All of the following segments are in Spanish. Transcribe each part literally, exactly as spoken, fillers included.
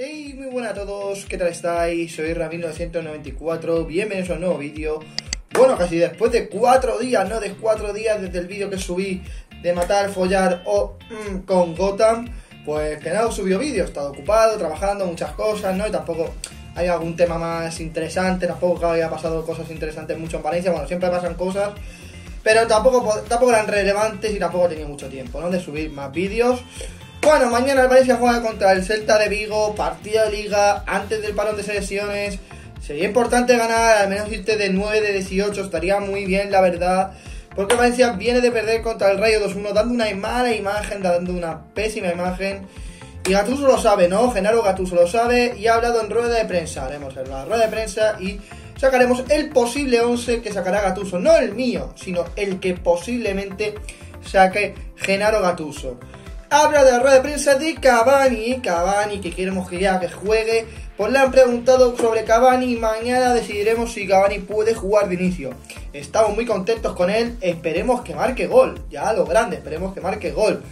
Hey, muy buenas a todos, ¿qué tal estáis? Soy TheIsra mil novecientos noventa y cuatro, bienvenidos a un nuevo vídeo. Bueno, casi después de cuatro días, no de cuatro días desde el vídeo que subí de matar, follar o mmm, con Gotham, pues que nada, subió vídeo, he estado ocupado, trabajando, muchas cosas, ¿no? Y tampoco hay algún tema más interesante, tampoco haya pasado cosas interesantes mucho en Valencia, bueno, siempre pasan cosas, pero tampoco, tampoco eran relevantes y tampoco tenía mucho tiempo, ¿no? De subir más vídeos. Bueno, mañana el Valencia juega contra el Celta de Vigo, partido de liga, antes del parón de selecciones. Sería importante ganar, al menos irte de nueve de dieciocho, estaría muy bien la verdad. Porque Valencia viene de perder contra el Rayo dos uno, dando una mala imagen, dando una pésima imagen. Y Gattuso lo sabe, ¿no? Genaro Gattuso lo sabe y ha hablado en rueda de prensa. Haremos la rueda de prensa y sacaremos el posible once que sacará Gattuso. No el mío, sino el que posiblemente saque Genaro Gattuso. Habla de la rueda de prensa de Cavani, Cavani que queremos que ya que juegue. Pues le han preguntado sobre Cavani y mañana decidiremos si Cavani puede jugar de inicio. Estamos muy contentos con él, esperemos que marque gol, ya lo grande, esperemos que marque gol.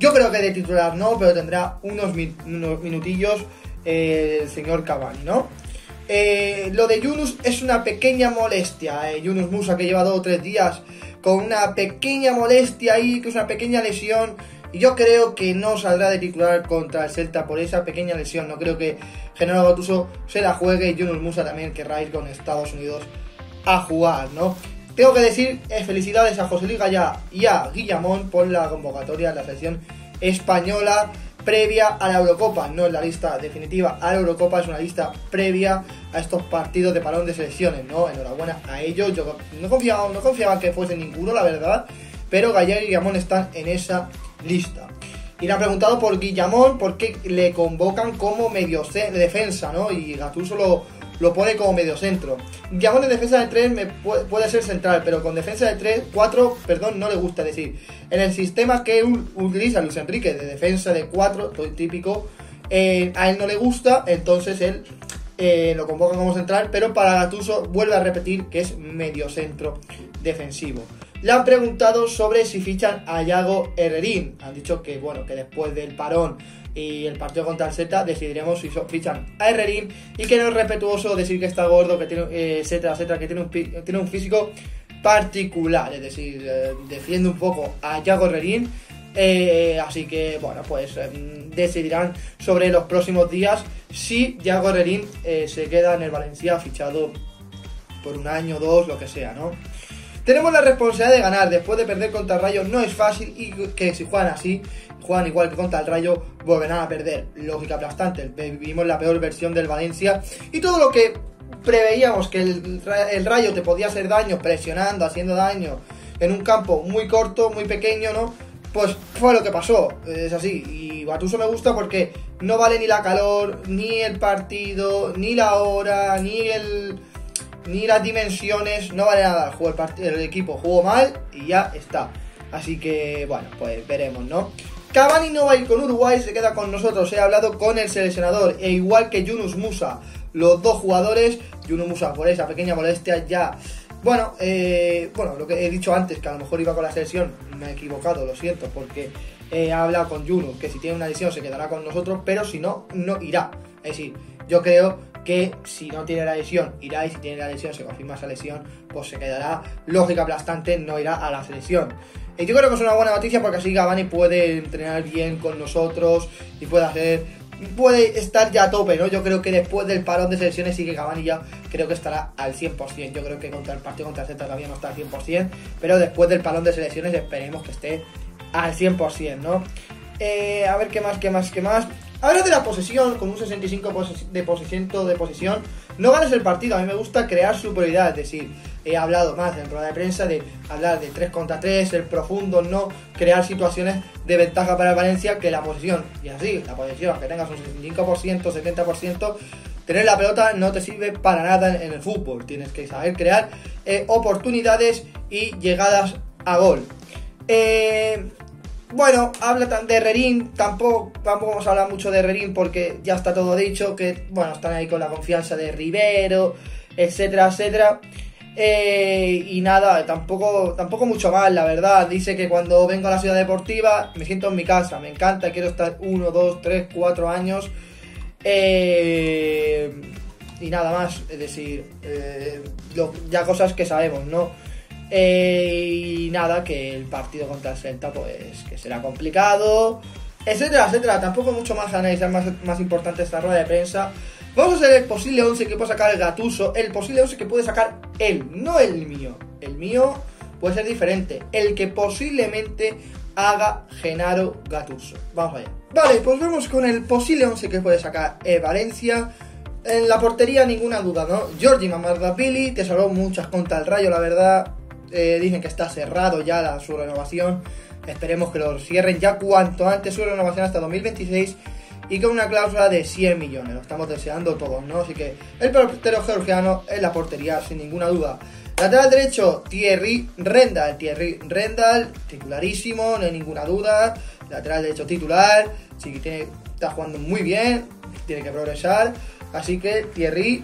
Yo creo que de titular no, pero tendrá unos, min unos minutillos eh, el señor Cavani, ¿no? Eh, lo de Yunus es una pequeña molestia, eh, Yunus Musah que lleva dos o tres días con una pequeña molestia ahí, que es una pequeña lesión. Y yo creo que no saldrá de titular contra el Celta por esa pequeña lesión. No creo que Genaro Gattuso se la juegue y Yunus Musah también querrá ir con Estados Unidos a jugar, ¿no? Tengo que decir felicidades a José Luis Gayà y a Guillamón por la convocatoria de la selección española previa a la Eurocopa. No es la lista definitiva a la Eurocopa, es una lista previa a estos partidos de parón de selecciones, ¿no? Enhorabuena a ellos. Yo no confiaba, no confiaba que fuese ninguno, la verdad. Pero Gayà y Guillamón están en esa lista. Y le han preguntado por Guillamón, por qué le convocan como medio defensa, ¿no? Y Gattuso lo, lo pone como medio centro. Guillamón en defensa de tres me puede, puede ser central, pero con defensa de tres, cuatro, perdón, no le gusta decir. En el sistema que utiliza Luis Enrique, de defensa de cuatro, todo típico, eh, a él no le gusta, entonces él eh, lo convoca como central, pero para Gattuso vuelve a repetir que es medio centro defensivo. Le han preguntado sobre si fichan a Yago Herrerín. Han dicho que, bueno, que después del parón y el partido contra el Celta decidiremos si fichan a Herrerín y que no es respetuoso decir que está gordo, que tiene, eh, etcétera, etcétera, que tiene un, tiene un físico particular. Es decir, eh, defiende un poco a Yago Herrerín. Eh, así que, bueno, pues eh, decidirán sobre los próximos días si Yago Herrerín eh, se queda en el Valencia fichado por un año, dos, lo que sea, ¿no? Tenemos la responsabilidad de ganar, después de perder contra el Rayo no es fácil y que si juegan así, juegan igual que contra el Rayo, volverán a perder. Lógica aplastante, vivimos la peor versión del Valencia y todo lo que preveíamos que el, el Rayo te podía hacer daño, presionando, haciendo daño en un campo muy corto, muy pequeño, ¿no? Pues fue lo que pasó, es así. Y Gattuso me gusta porque no vale ni la calor, ni el partido, ni la hora, ni el... ni las dimensiones, no vale nada. Jugó el, partido, el equipo jugó mal y ya está. Así que, bueno, pues veremos, ¿no? Cavani no va a ir con Uruguay, se queda con nosotros. He hablado con el seleccionador, e igual que Yunus Musah, los dos jugadores. Yunus Musah por esa pequeña molestia ya... Bueno, eh, bueno, lo que he dicho antes, que a lo mejor iba con la selección, me he equivocado, lo siento, porque he hablado con Yunus, que si tiene una lesión se quedará con nosotros, pero si no, no irá. Es decir, yo creo que si no tiene la lesión irá, y si tiene la lesión, se confirma esa lesión, pues se quedará. Lógica aplastante, no irá a la selección. Y yo creo que es una buena noticia porque así Cavani puede entrenar bien con nosotros y puede hacer, puede estar ya a tope, ¿no? Yo creo que después del parón de selecciones sí que Cavani ya creo que estará al cien por cien. Yo creo que contra el partido contra el Celta todavía no está al cien por cien, pero después del parón de selecciones esperemos que esté al cien por cien, ¿no? Eh, a ver qué más, qué más, qué más. Ahora de la posesión, con un sesenta y cinco por ciento de posesión, no ganas el partido. A mí me gusta crear superioridad, es decir, he hablado más en rueda de prensa de hablar de tres contra tres, ser profundo, no crear situaciones de ventaja para el Valencia que la posesión. Y así, la posesión, que tengas un sesenta y cinco por ciento, setenta por ciento, tener la pelota no te sirve para nada en el fútbol. Tienes que saber crear eh, oportunidades y llegadas a gol. Eh... Bueno, habla de Herrerín, tampoco, tampoco vamos a hablar mucho de Herrerín porque ya está todo dicho, que bueno, están ahí con la confianza de Rivero, etcétera, etcétera. Eh, y nada, tampoco, tampoco mucho más, la verdad. Dice que cuando vengo a la ciudad deportiva me siento en mi casa, me encanta, quiero estar uno, dos, tres, cuatro años. Eh, y nada más, es decir, eh, lo, ya cosas que sabemos, ¿no? Eh, y nada, que el partido contra el Celta, pues, que será complicado, etcétera, etcétera. Tampoco mucho más a analizar, más, más importante esta rueda de prensa. Vamos a hacer el posible once que puede sacar el Gattuso, el posible once que puede sacar él, no el mío. El mío puede ser diferente, el que posiblemente haga Genaro Gattuso. Vamos allá. Vale, pues vamos con el posible once que puede sacar eh, Valencia. En la portería ninguna duda, ¿no? Giorgi Mamardashvili, te salvó muchas contra el Rayo, la verdad. Eh, dicen que está cerrado ya la, su renovación. Esperemos que lo cierren ya cuanto antes, su renovación hasta dos mil veintiséis. Y con una cláusula de cien millones, lo estamos deseando todos, ¿no? Así que el portero georgiano en la portería, sin ninguna duda. Lateral derecho, Thierry Rendal, Thierry Rendal, titularísimo, no hay ninguna duda. Lateral derecho titular, sí que tiene, está jugando muy bien, tiene que progresar. Así que Thierry,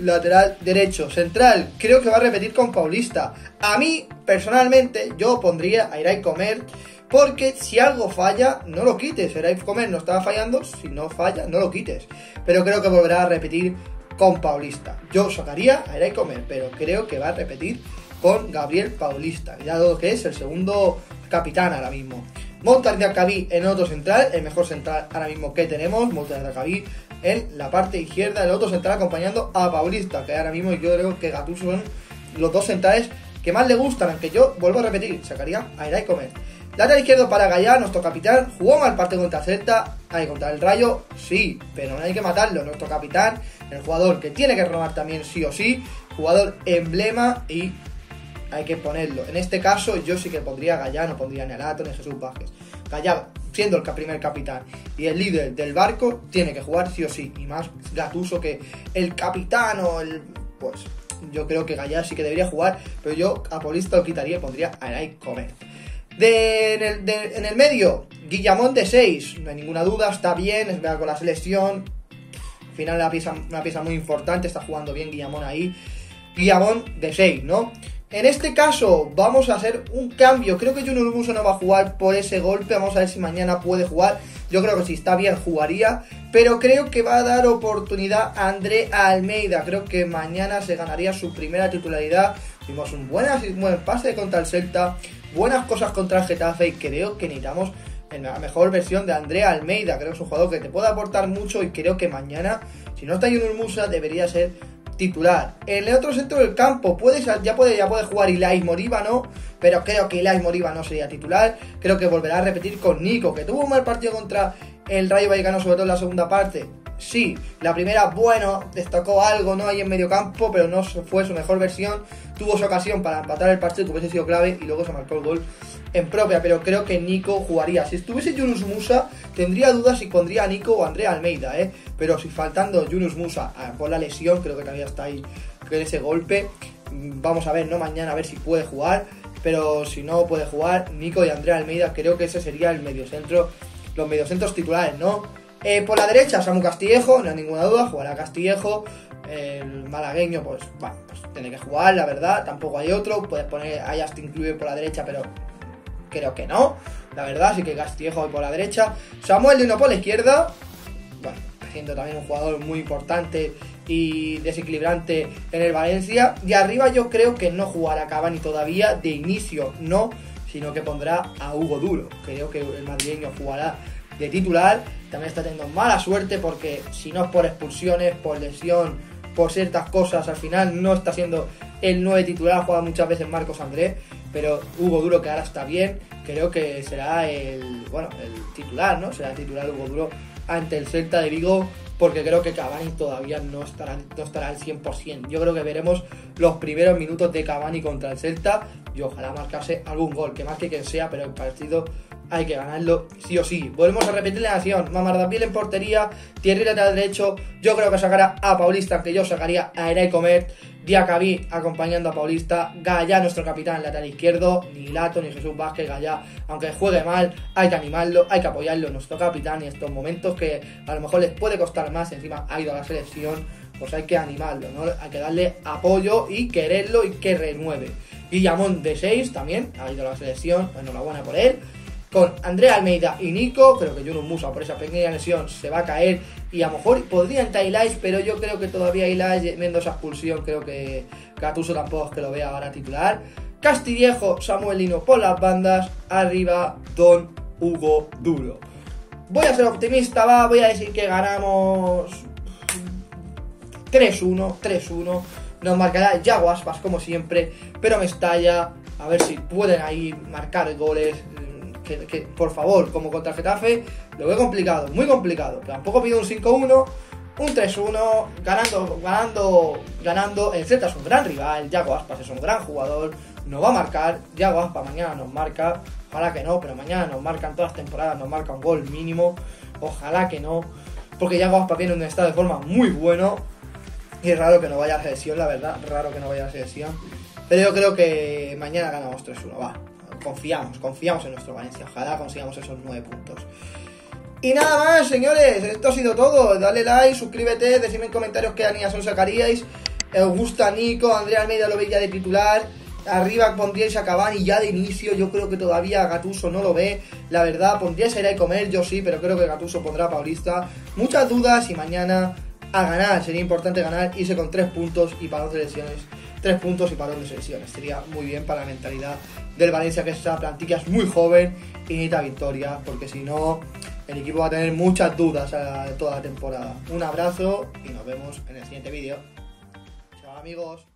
lateral derecho. Central, creo que va a repetir con Paulista. A mí, personalmente, yo pondría a Eray Cömert, porque si algo falla, no lo quites. Eray Cömert no estaba fallando, si no falla, no lo quites. Pero creo que volverá a repetir con Paulista. Yo sacaría a Eray Cömert, pero creo que va a repetir con Gabriel Paulista, dado que es el segundo capitán ahora mismo. Montar Diakhaby en otro central, el mejor central ahora mismo que tenemos. Montar Diakhaby en la parte izquierda, el otro central acompañando a Paulista, que ahora mismo yo creo que Gattuso son los dos centrales que más le gustan, aunque yo, vuelvo a repetir, sacaría a Eray Cömert. Lateral izquierdo para Gayà, nuestro capitán, jugó mal partido contra Celta, ahí contra el Rayo, sí, pero no hay que matarlo, nuestro capitán, el jugador que tiene que renovar también sí o sí, jugador emblema y hay que ponerlo. En este caso yo sí que pondría a Gayà, no pondría ni a Lato ni a Jesús Vázquez. Gayà, siendo el primer capitán y el líder del barco, tiene que jugar sí o sí, y más Gattuso que el capitán o el... pues yo creo que Gayà sí que debería jugar, pero yo a Paulista lo quitaría y pondría a Eray Cömert. De, en, el, de, en el medio, Guillamón de seis, no hay ninguna duda, está bien, es verdad, con la selección, al final una pieza, una pieza muy importante, está jugando bien Guillamón ahí, Guillamón de seis, ¿no? En este caso vamos a hacer un cambio, creo que Yunus Musah no va a jugar por ese golpe, vamos a ver si mañana puede jugar, yo creo que si está bien jugaría, pero creo que va a dar oportunidad a André Almeida, creo que mañana se ganaría su primera titularidad, vimos un buen, un buen pase contra el Celta, buenas cosas contra el Getafe y creo que necesitamos la mejor versión de André Almeida, creo que es un jugador que te puede aportar mucho y creo que mañana, si no está Yunus Musah, debería ser titular. En el otro centro del campo puede, ya, puede, ya puede jugar Ilaix Moriba, ¿no? Pero creo que Ilaix Moriba no sería titular, creo que volverá a repetir con Nico, que tuvo un mal partido contra el Rayo Vallecano, sobre todo en la segunda parte. Sí, la primera, bueno, destacó algo, ¿no? Ahí en medio campo, pero no fue su mejor versión, tuvo su ocasión para empatar el partido que hubiese sido clave y luego se marcó el gol en propia, pero creo que Nico jugaría. Si estuviese Yunus Musah, tendría dudas si pondría a Nico o a André Almeida, ¿eh? Pero si faltando Yunus Musah por la lesión, creo que todavía está ahí con ese golpe. Vamos a ver, ¿no? Mañana a ver si puede jugar, pero si no puede jugar, Nico y André Almeida, creo que ese sería el mediocentro, los mediocentros titulares, ¿no? Eh, por la derecha, Samu Castillejo, no hay ninguna duda, jugará Castillejo. El malagueño, pues, bueno, pues tiene que jugar, la verdad, tampoco hay otro. Puedes poner a Justin Kluivert por la derecha, pero creo que no, la verdad, así que Castillejo hoy por la derecha, Samuel Lino por la izquierda, bueno, siendo también un jugador muy importante y desequilibrante en el Valencia, y arriba yo creo que no jugará Cavani todavía de inicio, no, sino que pondrá a Hugo Duro, creo que el madrileño jugará de titular, también está teniendo mala suerte porque si no es por expulsiones, por lesión, por ciertas cosas, al final no está siendo el nueve titular, ha jugado muchas veces Marcos Andrés, pero Hugo Duro, que ahora está bien, creo que será el, bueno, el titular, ¿no? Será el titular Hugo Duro ante el Celta de Vigo, porque creo que Cavani todavía no estará, no estará al cien por ciento. Yo creo que veremos los primeros minutos de Cavani contra el Celta y ojalá marcase algún gol, que más que quien sea, pero el partido hay que ganarlo sí o sí. Volvemos a repetir la acción, Mamardashvili en portería, Thierry lateral derecho, yo creo que sacará a Paulista, aunque yo sacaría a Eray Cömert, Diakhaby acompañando a Paulista, Gayà nuestro capitán lateral izquierdo, ni Lato ni Jesús Vázquez, Gayà, aunque juegue mal, hay que animarlo, hay que apoyarlo, nuestro capitán en estos momentos que a lo mejor les puede costar más, encima ha ido a la selección, pues hay que animarlo, ¿no? Hay que darle apoyo y quererlo y que renueve. Guillamón de seis también, ha ido a la selección, enhorabuena por él. con André Almeida y Nico. Creo que Yunus Musah por esa pequeña lesión se va a caer y a lo mejor podría entrar Ilaix, pero yo creo que todavía Ilaix, viendo esa expulsión, creo que Gattuso tampoco es que lo vea ahora titular. Castillejo, Samuel Lino por las bandas, arriba Don Hugo Duro. Voy a ser optimista, va, voy a decir que ganamos tres uno, tres uno. Nos marcará Yago Aspas como siempre, pero Mestalla, a ver si pueden ahí marcar goles. Que, que, por favor, como contra el Getafe, lo veo complicado, muy complicado. Tampoco pido un cinco uno, un tres uno, ganando, ganando, ganando. El Celta es un gran rival, Yago Aspas es un gran jugador, nos va a marcar. Yago Aspas mañana nos marca, ojalá que no, pero mañana nos marcan, todas las temporadas nos marca un gol mínimo, ojalá que no, porque Yago Aspas viene en un estado de forma muy bueno y es raro que no vaya a la selección, la verdad, raro que no vaya a la selección. Pero yo creo que mañana ganamos tres uno, va. Confiamos, confiamos en nuestro Valencia. Ojalá consigamos esos nueve puntos. Y nada más, señores. Esto ha sido todo. Dale like, suscríbete. Decidme en comentarios qué alineación sacaríais. Os gusta Nico, André Almeida lo veis ya de titular. Arriba pondríais a Cavani ya de inicio. Yo creo que todavía Gattuso no lo ve, la verdad. Pondríais a Eray Cömert, yo sí, pero creo que Gattuso pondrá a Paulista. Muchas dudas y mañana a ganar. Sería importante ganar, irse con tres puntos y para dos selecciones. Tres puntos y parón de selecciones. Sería muy bien para la mentalidad del Valencia, que esa plantilla es muy joven y necesita victorias, porque si no, el equipo va a tener muchas dudas a toda la temporada. Un abrazo y nos vemos en el siguiente vídeo. Chao, amigos.